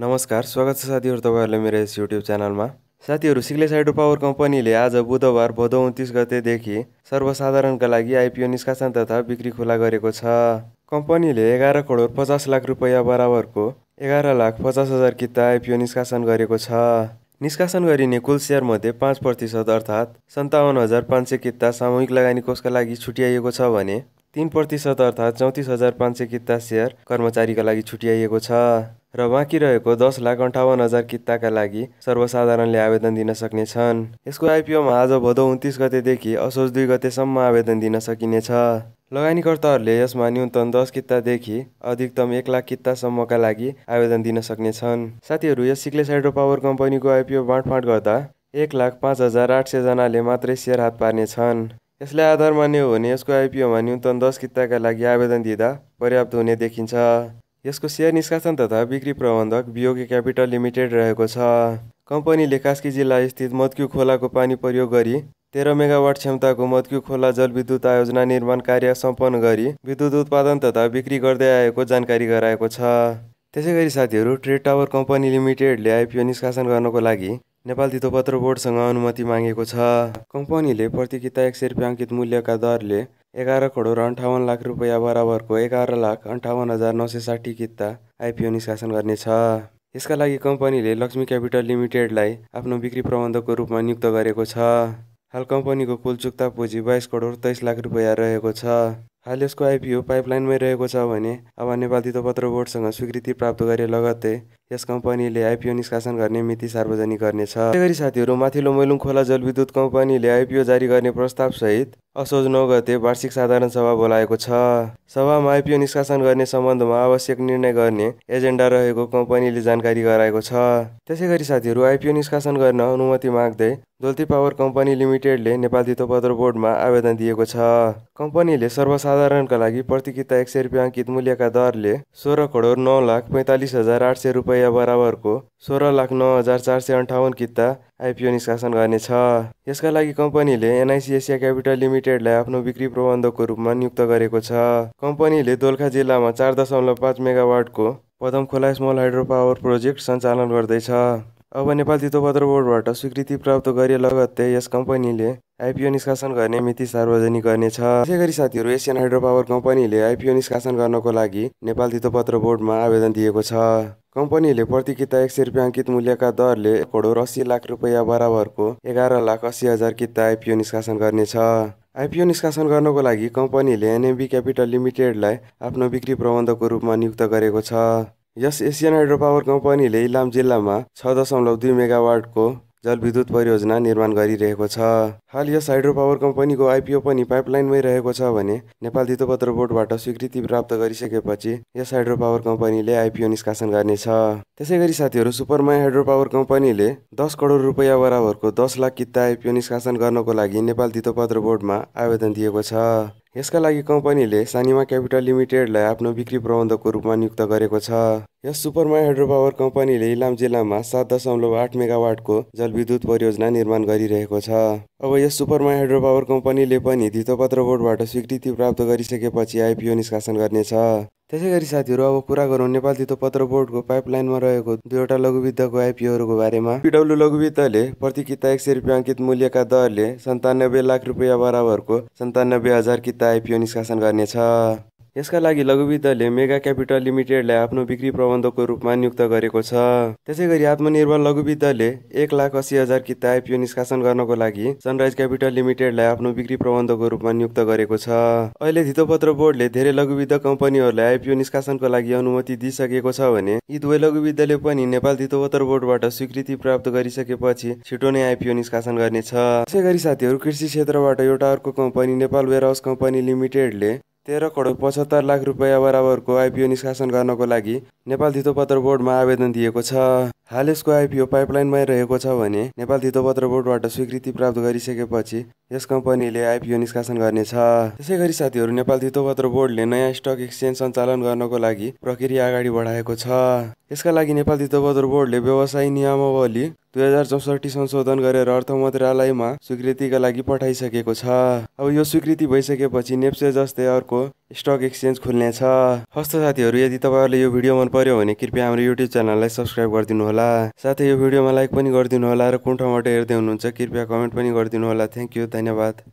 नमस्कार, स्वागत छ साथीहरु तपाईहरुले मेरो यस YouTube च्यानलमा। साथीहरु, सिक्लेस हाइड्रो पावर कम्पनीले आज बुधबार भदौ 29 गतेदेखि सर्वसाधारणका लागि आईपीओ निष्कासन तथा बिक्री खुला गरेको छ। कम्पनीले 11 करोड 50 लाख रुपैयाँ बराबरको 11,50,000 किता आईपीओ निष्कासन गरेको छ। निष्कासन गरिने कुल शेयर मध्ये 5% अर्थात 57,500 किता सामूहिक लगानी कोषका लागि छुट्याइएको छ भने 3% अर्थात 34,500 किता शेयर कर्मचारीका लागि छुट्याइएको छ र बाँकी रहेको 10,58,000 किताका लागि सर्वसाधारणले आवेदन दिन सक्ने छन्। यसको आईपीओमा आज भदौ 29 गतेदेखि असोज 2 गतेसम्म आवेदन दिन सकिनेछ। लगानीकर्ताहरूले यसमा न्यूनतम 10 कितादेखि अधिकतम 1 लाख कितासम्मका लागि आवेदन दिन सक्ने छन्। साथीहरू, यस सिक्लेस हाइड्रो पावर कम्पनीको आईपीओ बाँडफाँड गर्दा 1,05,800 जनाले मात्रै शेयर हात पार्ने छन्। यसले आधार मान्य हो भने यसको आईपीओमा न्यूनतम 10 किताका लागि आवेदन दिँदा पर्याप्त हुने देखिन्छ। यसको शेयर निष्कासन तथा बिक्री प्रबन्धक बिओ क्यापिटल लिमिटेड रहेको छ। कम्पनीले कास्की जिल्ला स्थित मत्क्यु खोलाको पानी प्रयोग गरी 13 मेगावाट क्षमताको मत्क्यु खोला जलविद्युत आयोजना निर्माण कार्य सम्पन्न गरी विद्युत उत्पादन तथा बिक्री गर्दै आएको जानकारी गराएको छ। त्यसैगरी साथीहरू, ट्रेड टावर कम्पनी लिमिटेडले आईपीओ निष्कासन गर्नको लागि नेपाल धितोपत्र बोर्डसँग अनुमति मागेको छ। कम्पनीले प्रति किता 100 रुपैयाँ अङ्कित मूल्यका दरले 11,58,00,000 रुपैयाँ बराबरको 11,58,960 किता आईपीओ निष्कासन गर्नेछ। यसका लागि कम्पनीले लक्ष्मी क्यापिटल लिमिटेडलाई आफ्नो बिक्री प्रबन्धकको रूपमा नियुक्त गरेको छ। हाल कम्पनीको कुल चुक्ता पुँजी 22,23,00,000 रुपैयाँ रहेको छ। हाल यसको आईपीओ पाइपलाइनमै रहेको छ भने अब नेपाल धितोपत्र बोर्डसँग स्वीकृति प्राप्त गरे लगत्तै यस कम्पनीले आईपीओ निष्कासन गर्ने मिति सार्वजनिक गर्नेछ। त्यसैगरी साथीहरू, माथिल्लो मेलुङ खोला जलविद्युत कम्पनीले आईपीओ जारी गर्ने प्रस्ताव सहित असोज 9 गते वार्षिक साधारण सभा बोलाएको छ। सभामा आईपीओ निष्कासन गर्ने सम्बन्धमा आवश्यक निर्णय गर्ने एजेन्डा रहेको कम्पनीले जानकारी गराएको छ। त्यसैगरी साथीहरू, आईपीओ निष्कासन गर्न अनुमति माग्दै दोल्ती पावर कम्पनी लिमिटेडले नेपाल धितोपत्र बोर्डमा आवेदन दिएको छ। कम्पनीले सर्वसाधारणका लागि प्रति किता 100 रुपैयाँ अङ्कित मूल्यका दरले 16,09,45,800 रुपैयाँ बराबरको 16,09,458 किता आईपीओ निष्कासन गर्नेछ। यसका लागि कम्पनीले एनआईसी एसिया क्यापिटल लिमिटेडलाई आफ्नो बिक्री प्रबन्धकको रूपमा नियुक्त गरेको छ। कम्पनीले दोलखा जिल्लामा 4.5 मेगावाटको Padmakhola small hydro power project सञ्चालन गर्दैछ। अब नेपाल धितोपत्र बोर्डबाट स्वीकृति प्राप्त गरे लगत्तै यस कम्पनीले आईपीओ निष्कासन गर्ने मिति सार्वजनिक गर्नेछ। त्यसैगरी साथीहरू, एसियन हाइड्रो पावर कम्पनीले आईपीओ निष्कासन गर्नको लागि नेपाल धितोपत्र बोर्डमा आवेदन दिएको छ। कम्पनीले प्रति किता 100 रुपैयाँ अङ्कित मूल्यका दरले 1,80,00,000 रुपैयाँ बराबरको 11,80,000 किता आईपीओ निष्कासन गर्नेछ। आईपीओ निष्कासन गर्नको लागि कम्पनीले एनबी क्यापिटल लिमिटेडलाई आफ्नो बिक्री प्रबन्धकको रूपमा नियुक्त गरेको छ। यस एसियन हाइड्रो पावर कम्पनीले इलाम जिल्लामा 6.2 मेगावाटको जलविद्युत परियोजना निर्माण गरिरहेको छ। हाल यस हाइड्रो पावर कम्पनीको आईपीओ पनि पाइपलाइनमै रहेको छ भने नेपाल धितोपत्र बोर्डबाट स्वीकृति प्राप्त गरिसकेपछि यस हाइड्रो पावर कम्पनीले आईपीओ निष्कासन गर्नेछ। त्यसैगरी साथीहरू, सुपरमय हाइड्रो पावर कम्पनीले 10 करोड रुपैयाँ बराबरको 10 लाख किता आईपीओ निष्कासन गर्नको लागि नेपाल धितोपत्र बोर्डमा आवेदन दिएको छ। यसका लागि कम्पनीले सानिमा क्यापिटल लिमिटेडलाई आफ्नो बिक्री प्रबन्धकको रूपमा नियुक्त गरेको छ। यस सुपरमाय हाइड्रो पावर कम्पनीले इलाम जिल्लामा 7.8 मेगावाटको जलविद्युत परियोजना निर्माण गरिरहेको छ। अब यस सुपरमाय हाइड्रो पावर कम्पनीले पनि धितोपत्र बोर्डबाट स्वीकृति प्राप्त गरिसकेपछि आईपीओ निष्कासन गर्नेछ। त्यसैगरी साथीहरू, अब कुरा गरौँ नेपाल धितोपत्र बोर्डको पाइपलाइनमा रहेको 2 वटा लघुवित्तको आईपीओहरूको बारेमा। PW लघुवित्तले प्रति किता 100 रुपैयाँ अङ्कित मूल्यका दरले 97,00,000 रुपैयाँ बराबरको 97,000 किता आईपीओ निष्कासन गर्नेछ। यसका लागि लघुवित्तले मेगा क्यापिटल लिमिटेडलाई आफ्नो बिक्री प्रबन्धकको रूपमा नियुक्त गरेको छ। त्यसैगरी आत्मनिर्भर लघुवित्तले 1,80,000 किता आईपीओ निष्कासन गर्नको लागि सनराइज क्यापिटल लिमिटेडलाई आफ्नो बिक्री प्रबन्धकको रूपमा नियुक्त गरेको छ। अहिले धितोपत्र बोर्डले धेरै लघुवित्त कम्पनीहरूलाई आईपीओ निष्कासनको लागि अनुमति दिइसकेको छ भने यी दुवै लघुवित्तले पनि नेपाल धितोपत्र बोर्डबाट स्वीकृति प्राप्त गरिसकेपछि छिटो नै आईपीओ निष्कासन गर्नेछ। त्यसैगरी साथीहरू, कृषि क्षेत्रबाट एउटा अर्को कम्पनी नेपाल वेयरहाउस कम्पनी लिमिटेडले 13,75,00,000 रुपैयाँ बराबरको आईपीओ निष्कासन गर्नको लागि नेपाल धितोपत्र बोर्डमा आवेदन दिएको छ। हाल यसको आईपीओ पाइपलाइनमै रहेको छ भने नेपाल धितोपत्र बोर्डबाट स्वीकृति प्राप्त गरिसकेपछि यस कम्पनीले आईपीओ निष्कासन गर्नेछ। त्यसैगरी साथीहरू, नेपाल धितोपत्र बोर्डले नयाँ स्टक एक्सचेन्ज सञ्चालन गर्नको लागि प्रक्रिया अगाडि बढाएको छ। यसका लागि नेपाल धितोपत्र बोर्डले व्यवसाय नियमावली 2064 संशोधन गरेर अर्थ मन्त्रालयमा स्वीकृतिका लागि पठाइसकेको छ। अब यो स्वीकृति भइसकेपछि नेप्से जस्तै अर्को स्टक एक्सचेन्ज खुल्ने छ। हस्त साथीहरु, यदि तपाईहरुले यो भिडियो मन पर्यो भने कृपया हाम्रो YouTube च्यानललाई सब्स्क्राइब गरिदिनु होला, साथै यो भिडियोमा लाइक पनि गरिदिनु होला र कुन ठाउँबाट हेर्दै हुनुहुन्छ कृपया कमेन्ट पनि गरिदिनु होला। थ्यांक यू, धन्यवाद।